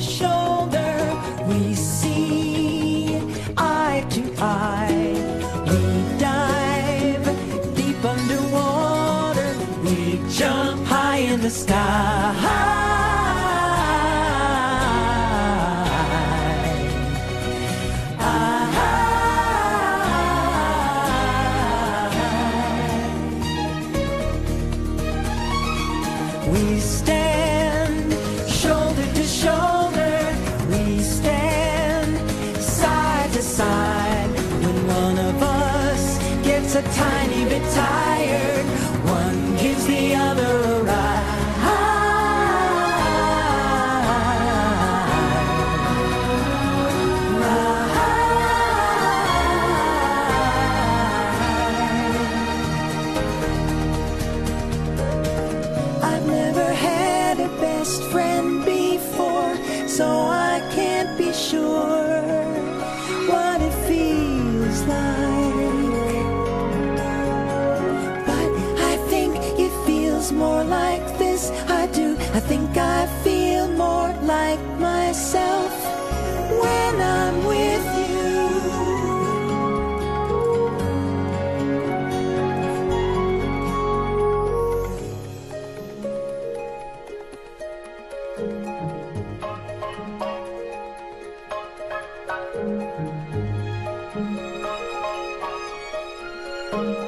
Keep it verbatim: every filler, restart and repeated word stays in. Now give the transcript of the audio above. to shoulder, we see eye to eye. We dive deep underwater, we jump high in the sky. I, we stay a tiny bit tired, one gives the other a ride, ride. I've never had a best friend before, so I can't be sure what it feels like. More like this, I do. I think I feel more like myself when I'm with you.